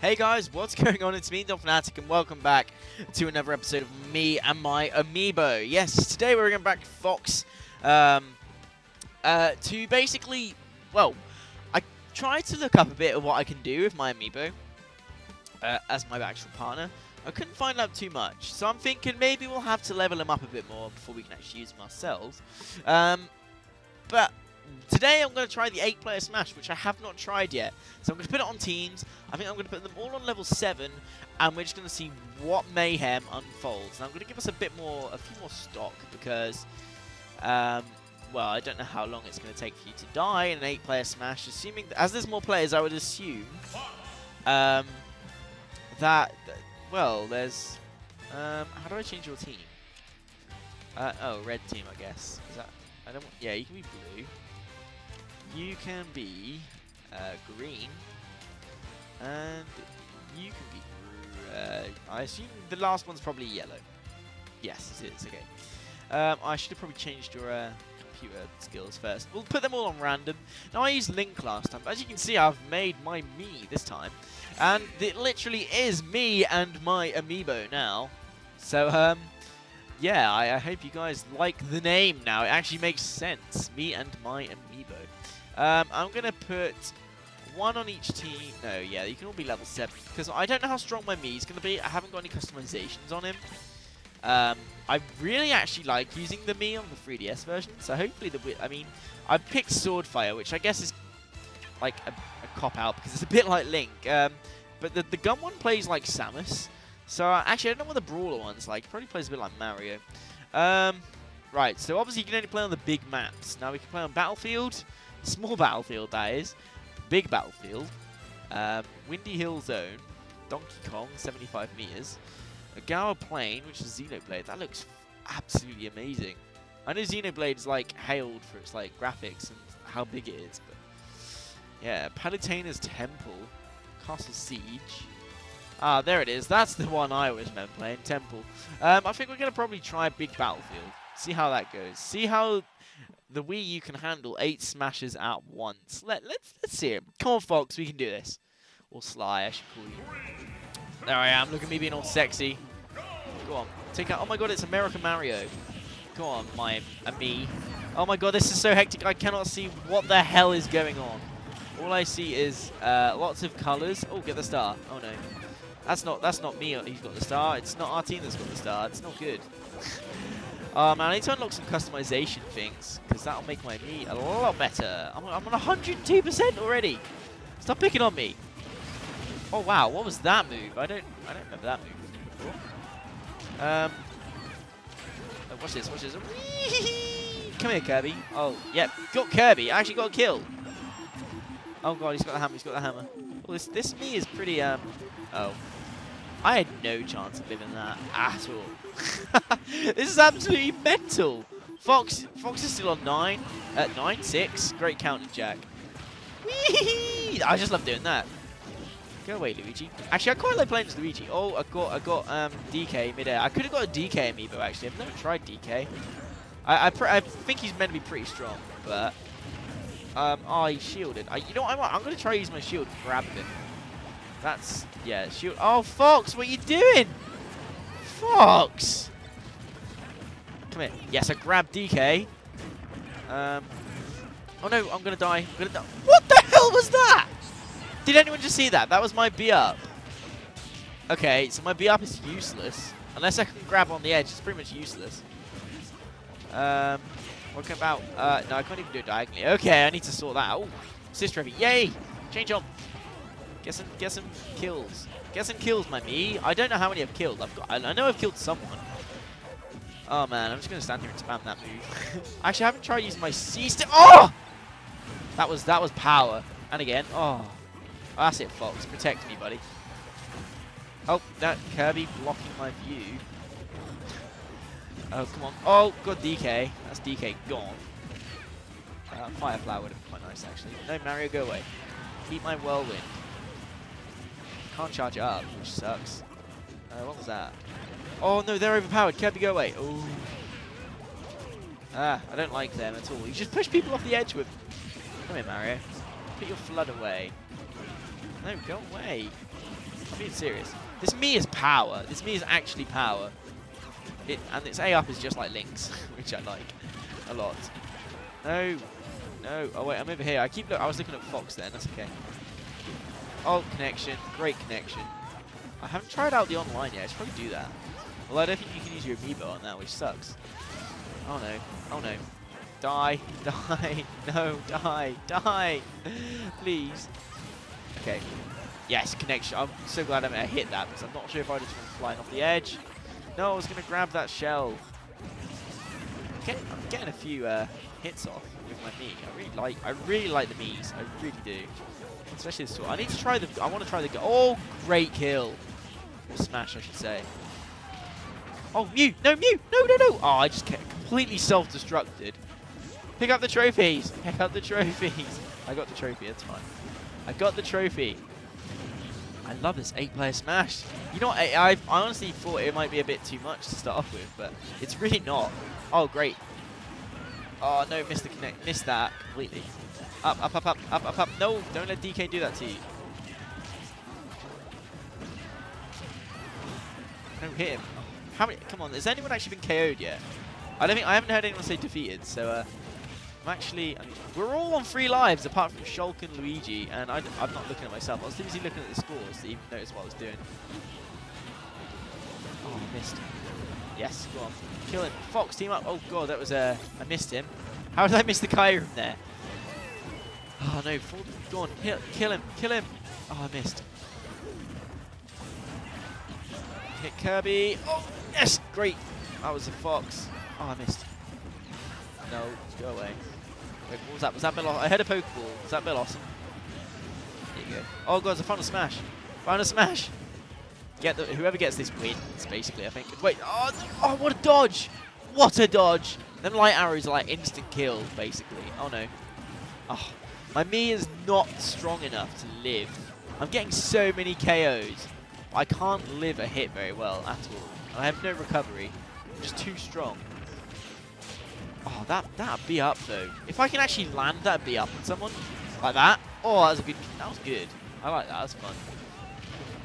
Hey guys, what's going on? It's me, Donphanatic, and welcome back to another episode of Me and My Amiibo. Yes, today we're going back to Fox to basically, well, I tried to look up a bit of what I can do with my Amiibo as my actual partner. I couldn't find out too much, so I'm thinking maybe we'll have to level them up a bit more before we can actually use them ourselves. But today I'm going to try the 8-player Smash, which I have not tried yet. So I'm going to put it on teams. I think I'm going to put them all on level 7, and we're just going to see what mayhem unfolds. And I'm going to give us a few more stock, because, well, I don't know how long it's going to take for you to die in an 8-player Smash. Assuming, as there's more players, I would assume that, well, there's, how do I change your team? Oh, red team, I guess. Is that? I don't want, yeah, you can be blue. You can be green, and you can be, I assume the last one's probably yellow. Yes, it is, okay. I should have probably changed your computer skills first. We'll put them all on random. Now, I used Link last time, but as you can see, I've made my Mii this time. And it literally is me and my Amiibo now. So, yeah, I hope you guys like the name now. It actually makes sense. Me and my Amiibo. I'm going to put one on each team. No, yeah, you can all be level 7. Because I don't know how strong my Mii is going to be. I haven't got any customizations on him. I really actually like using the Mii on the 3DS version. So hopefully the... I mean, I picked Swordfire, which I guess is like a cop-out. Because it's a bit like Link. But the gun one plays like Samus. So, actually, I don't know what the brawler one's like. He probably plays a bit like Mario. Right, so obviously you can only play on the big maps. Now, we can play on Battlefield. Small Battlefield, that is. Big Battlefield. Windy Hill Zone. Donkey Kong, 75 meters. Gower Plain, which is Xenoblade. That looks absolutely amazing. I know Xenoblade's, like, hailed for its, like, graphics and how big it is. But yeah, Palutena's Temple. Castle Siege. Ah, there it is. That's the one I always remember playing, Temple. I think we're going to probably try Big Battlefield. See how that goes. See how the Wii U can handle 8 smashes at once. Let's see it. Come on, Fox. We can do this. Or Sly, I should call you. There I am. Look at me being all sexy. Go on. Take out. Oh, my God. It's American Mario. Go on, my Ami. Oh, my God. This is so hectic. I cannot see what the hell is going on. All I see is lots of colors. Oh, get the star. Oh, no. That's not me who's got the star. It's not our team that's got the star. It's not good. Oh, man, I need to unlock some customization things, because that'll make my Mii a lot better. I'm on 102% already. Stop picking on me. Oh, wow, what was that move? I don't remember that move. Oh, watch this, watch this. Come here, Kirby. Oh, yep, got Kirby. I actually got a kill. Oh, God, he's got the hammer. He's got the hammer. Well, this Mii is pretty... Oh. I had no chance of living that at all. This is absolutely mental. Fox is still on 9. At 9-6. Great counting, Jack. Wee-hee-hee! I just love doing that. Go away, Luigi. Actually, I quite like playing as Luigi. Oh, I got DK midair. I could have got a DK Amiibo, actually. I've never tried DK. I think he's meant to be pretty strong, but... oh, he's shielded. You know what? I'm going to try to use my shield to grab him. That's, yeah, shield. Oh, Fox, what are you doing? Fox! Come here. Yes, I grabbed DK. Oh, no, I'm going to die. I'm going to die. What the hell was that? Did anyone just see that? That was my B-up. Okay, so my B-up is useless. Unless I can grab on the edge, it's pretty much useless. What about, no, I can't even do it diagonally. Okay, I need to sort that out. Ooh, assist trophy. Yay! Change on. Get some kills. Get some kills, my Mii. I don't know how many I've killed. I know I've killed someone. Oh, man. I'm just going to stand here and spam that move. Actually, I haven't tried using my C-stick. Oh! That was power. And again. Oh. That's it, Fox. Protect me, buddy. Oh, that Kirby blocking my view. Oh, come on. Oh, God, DK. That's DK gone. Firefly would have been quite nice, actually. No, Mario, go away. Keep my whirlwind. Can't charge it up, which sucks. What was that? Oh no, they're overpowered. Kirby, go away. Ooh. Ah, I don't like them at all. You just push people off the edge with. Come here, Mario. Put your flood away. No, go away. being serious. This Mii is power. This Mii is actually power. And its A up is just like Link's, which I like a lot. No. No. Oh, wait, I'm over here. I was looking at Fox then. That's okay. Oh, connection. Great connection. I haven't tried out the online yet. I should probably do that. Although I don't think you can use your Amiibo on that, which sucks. Oh, no. Oh, no. Die. Die. No. Die. Die. Please. Okay. Yes, connection. I'm so glad I hit that because I'm not sure if I just went flying off the edge. No, I was going to grab that shell. I'm getting a few hits off with my Mii. I really like the Miis. I really do. Especially this one. I need to try the... I want to try the... Oh, great kill. Or smash, I should say. Oh, Mew. No, Mew. No, no, no. Oh, I just completely self-destructed. Pick up the trophies. Pick up the trophies. I got the trophy. That's fine. I got the trophy. I love this 8-player Smash. You know what, I honestly thought it might be a bit too much to start off with, but it's really not. Oh, great. Oh, no, missed the connect. Missed that completely. Up, up, up, up, up, up, up. No, don't let DK do that to you. Don't hit him. How many? Come on, has anyone actually been KO'd yet? I haven't heard anyone say defeated, so we're all on 3 lives apart from Shulk and Luigi, and I'm not looking at myself. I was busy looking at the scores to even notice what I was doing. Oh, I missed. Yes, go on. Kill him. Fox, team up. Oh, God, that was I missed him. How did I miss the Kyrie from there? Oh, no. Go on. Kill him. Kill him. Oh, I missed. Hit Kirby. Oh, yes. Great. That was a Fox. Oh, I missed. No, go away. Wait, what was that? Was that Melosum? I heard a Pokeball. Was that Melosum? There you go. Oh, God, it's a final smash. Final smash. Whoever gets this wins, basically, I think. Wait. Oh, oh, what a dodge. What a dodge. Them light arrows are like instant kill, basically. Oh, no. Oh, my Mii is not strong enough to live. I'm getting so many KOs. I can't live a hit very well at all. I have no recovery. I'm just too strong. Oh, that'd be up though. If I can actually land that'd be up on someone like that. Oh, that was good. I like that. That was fun.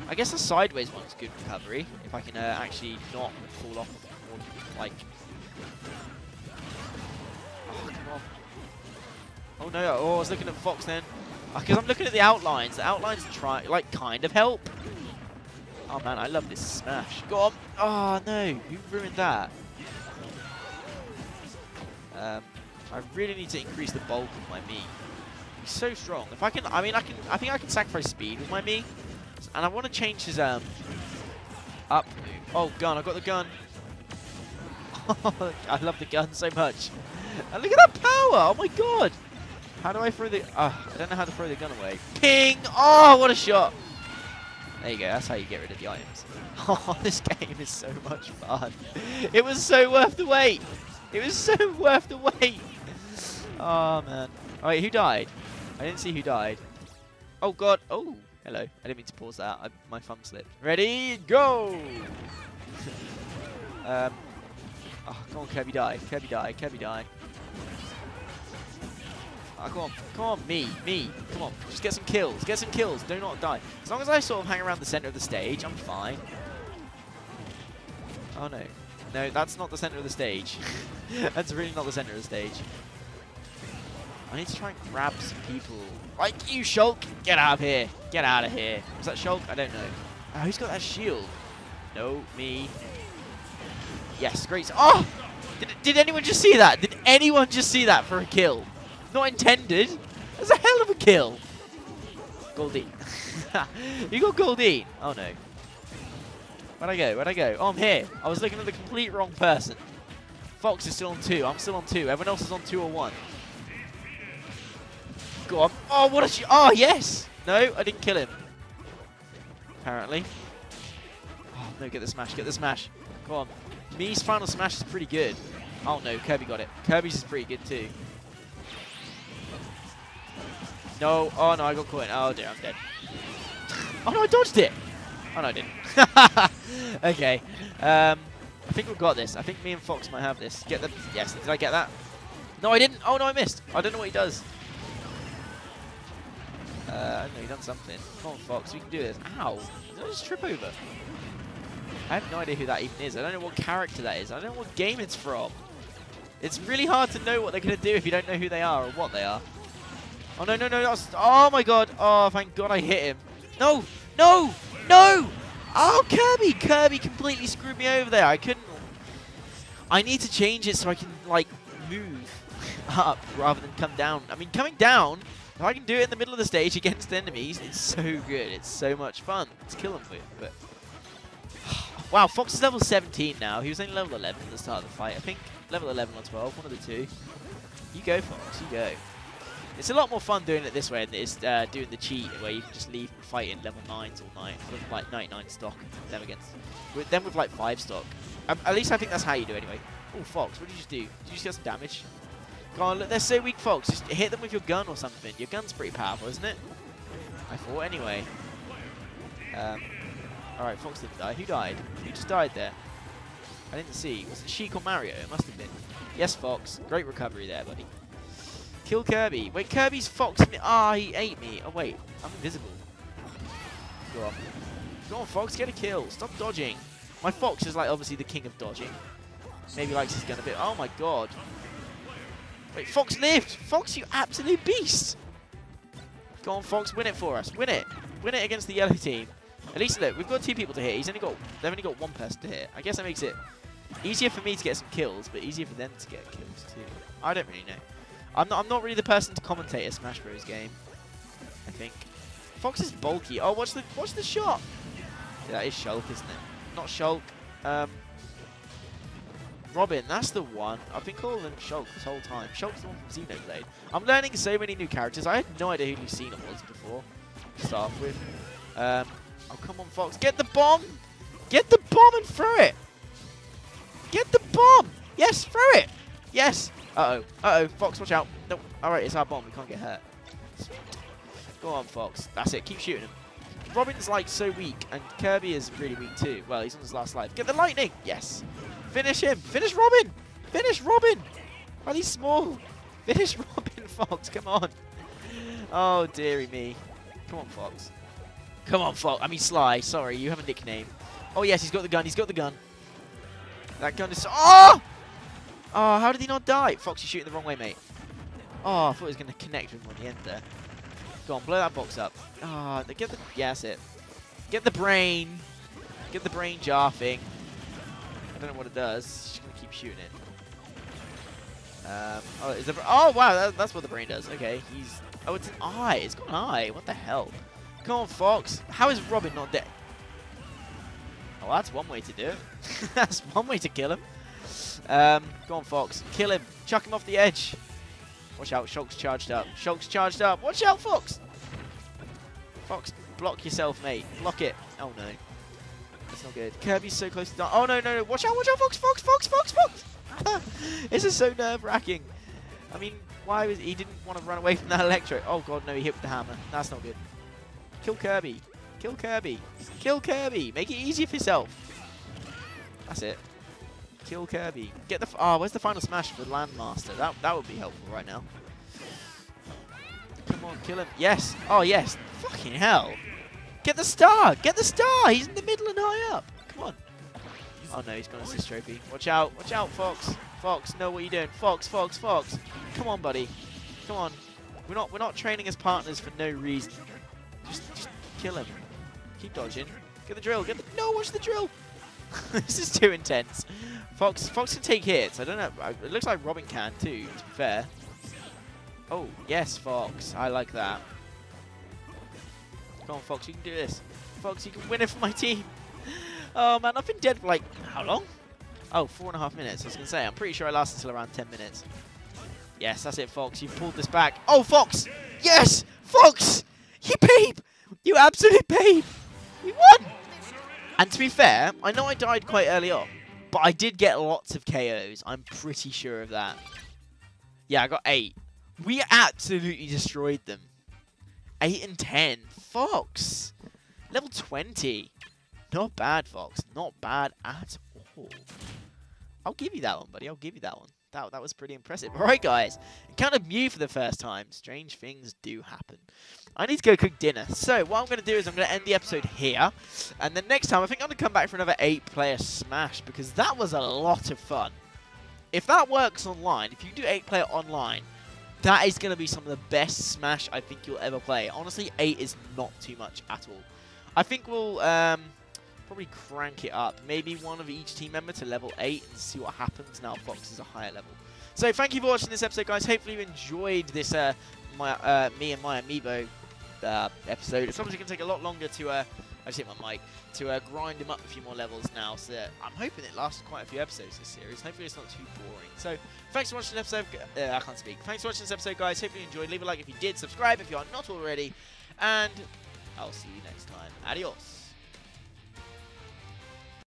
I guess the sideways one's good recovery. If I can actually not fall off, or, like. Oh, come on. Oh no! Oh, I was looking at Fox then, because I'm looking at the outlines. The outlines try like kind of help. Oh man, I love this smash. Go on! Oh no, you ruined that. I really need to increase the bulk of my Mii. He's so strong. If I can, I think I can sacrifice speed with my Mii, and I want to change his up move. Oh gun! I got the gun. I love the gun so much. And look at that power! Oh my god! How do I throw the... I don't know how to throw the gun away. Ping! Oh, what a shot! There you go. That's how you get rid of the items. Oh, this game is so much fun. It was so worth the wait. It was so worth the wait. Oh, man. Oh, wait, who died? I didn't see who died. Oh, God. Oh, hello. I didn't mean to pause that. My thumb slipped. Ready? Go! Oh, come on, Kirby die. Kirby die. Kirby die. Oh, come on, come on, Mii, come on, just get some kills, do not die. As long as I sort of hang around the center of the stage, I'm fine. Oh no, no, that's not the center of the stage. That's really not the center of the stage. I need to try and grab some people. Like you, Shulk, get out of here, Was that Shulk? I don't know. Oh, who's got that shield? No, Mii. Yes, great. Oh, did anyone just see that? Did anyone just see that for a kill? Not intended. That's a hell of a kill. Goldie. You got Goldie. Oh no. Where'd I go? Oh, I'm here. I was looking at the complete wrong person. Fox is still on 2. I'm still on 2. Everyone else is on 2 or 1. Go on. Oh, what a sh... Oh, yes. No, I didn't kill him. Apparently. Oh, no, get the smash. Go on. Mii's final smash is pretty good. Oh no, Kirby got it. Kirby's is pretty good too. No, oh no, I got caught in. Oh dear, I'm dead. Oh no, I dodged it! Oh no, I didn't. Okay. I think we've got this. I think Mii and Fox might have this. Get the... Yes, did I get that? No, I didn't. Oh no, I missed. I don't know what he does. I don't know, you've done something. Come on, Fox, we can do this. Ow! Did I just trip over? I have no idea who that even is. I don't know what character that is. I don't know what game it's from. It's really hard to know what they're going to do if you don't know who they are or what they are. Oh, no, no, no. No. Oh, my God. Oh, thank God I hit him. No, no, no. Oh, Kirby. Kirby completely screwed me over there. I couldn't. I need to change it so I can, like, move up rather than come down. I mean, coming down, if I can do it in the middle of the stage against enemies, it's so good. It's so much fun to kill them with. But wow, Fox is level 17 now. He was only level 11 at the start of the fight. I think level 11 or 12, one of the two. You go, Fox. You go. It's a lot more fun doing it this way than it is doing the cheat where you can just leave and fight in level 9s all night with like 99 stock and then with like 5 stock. At least I think that's how you do it anyway. Oh, Fox, what did you just do? Did you just get some damage? God, look, they're so weak, Fox. Just hit them with your gun or something. Your gun's pretty powerful, isn't it? I thought anyway. Alright, Fox didn't die. Who died? Who just died there? I didn't see. Was it Sheik or Mario? It must have been. Yes, Fox. Great recovery there, buddy. Kill Kirby. Wait, Kirby's Fox. Ah, he ate me. Oh, wait. I'm invisible. Go on. Go on, Fox. Get a kill. Stop dodging. My Fox is, like, obviously the king of dodging. Maybe likes his gun a bit. Oh, my God. Wait, Fox lived. Fox, you absolute beast. Go on, Fox. Win it for us. Win it. Win it against the yellow team. At least, look, we've got two people to hit. They've only got one person to hit. I guess that makes it easier for me to get some kills, but easier for them to get kills, too. I don't really know. I'm not really the person to commentate a Smash Bros. Game, I think. Fox is bulky. Oh, watch the shot. Yeah, that is Shulk, isn't it? Not Shulk. Robin, that's the one. I've been calling him Shulk this whole time. Shulk's the one from Xenoblade. I'm learning so many new characters. I had no idea who Lucina was before to start with. Oh, come on, Fox. Get the bomb! Get the bomb and throw it! Get the bomb! Yes, throw it! Yes! Uh-oh. Uh-oh. Fox, watch out. Nope. Alright, it's our bomb. We can't get hurt. Go on, Fox. That's it. Keep shooting him. Robin's, like, so weak, and Kirby is really weak, too. Well, he's on his last life. Get the lightning! Yes. Finish him! Finish Robin! Finish Robin! Are these small? Finish Robin, Fox. Come on. Oh, dearie me. Come on, Fox. Come on, Fox. I mean, Sly. Sorry, you have a nickname. Oh, yes, he's got the gun. He's got the gun. That gun is... Oh! Oh, how did he not die? Fox, you're shooting the wrong way, mate. Oh, I thought he was going to connect with him on the end there. Go on, blow that box up. Oh, get the... Yeah, that's it. Get the brain. Get the brain jar thing. I don't know what it does. She's going to keep shooting it. Oh, is the... Oh, wow, that's what the brain does. Okay, he's... Oh, it's an eye. It's got an eye. What the hell? Come on, Fox. How is Robin not dead? Oh, that's one way to do it. That's one way to kill him. Go on, Fox. Kill him. Chuck him off the edge. Watch out. Shulk's charged up. Shulk's charged up. Watch out, Fox. Fox, block yourself, mate. Block it. Oh, no. That's not good. Kirby's so close to die. Oh, no, no, no. Watch out. Watch out, Fox. Fox, Fox, Fox, Fox. This is so nerve-wracking. I mean, why was he didn't want to run away from that electro? Oh, God, no. He hit with the hammer. That's not good. Kill Kirby. Kill Kirby. Kill Kirby. Make it easy for yourself. That's it. Kill Kirby. Get the... Oh, where's the final smash for the Landmaster? That would be helpful right now. Come on, kill him. Yes. Oh, yes. Fucking hell. Get the star. Get the star. He's in the middle and high up. Come on. Oh, no. He's got an assist trophy. Watch out. Watch out, Fox. Fox, know what you're doing. Fox, Fox, Fox. Come on, buddy. Come on. We're not training as partners for no reason. Just kill him. Keep dodging. Get the drill. Get the... No, watch the drill. This is too intense. Fox can take hits. I don't know. It looks like Robin can too, to be fair. Oh, yes, Fox. I like that. Come on, Fox. You can do this. Fox, you can win it for my team. Oh, man. I've been dead for, like, how long? Oh, 4.5 minutes. I was going to say. I'm pretty sure I lasted until around 10 minutes. Yes, that's it, Fox. You've pulled this back. Oh, Fox. Yes, Fox. You babe. You absolute babe. We won. And to be fair, I know I died quite early on, but I did get lots of KOs. I'm pretty sure of that. Yeah, I got 8. We absolutely destroyed them. 8 and 10. Fox. Level 20. Not bad, Fox. Not bad at all. I'll give you that one, buddy. I'll give you that one. that was pretty impressive. Alright guys, encountered Mii for the first time. Strange things do happen. I need to go cook dinner. So what I'm going to do is I'm going to end the episode here. And then next time I think I'm going to come back for another 8-player Smash, because that was a lot of fun. If that works online, if you do 8-player online, that is going to be some of the best Smash I think you'll ever play. Honestly, 8 is not too much at all. I think we'll probably crank it up. Maybe one of each team member to level 8 and see what happens now Fox is a higher level. So thank you for watching this episode, guys. Hopefully you enjoyed this Mii and my Amiibo episode. It's obviously going to take a lot longer to... I just hit my mic, to grind them up a few more levels now, so I'm hoping it lasts quite a few episodes this series. Hopefully it's not too boring. So, thanks for watching this episode. I can't speak. Thanks for watching this episode, guys. Hopefully you enjoyed. Leave a like if you did. Subscribe if you are not already. And I'll see you next time. Adios.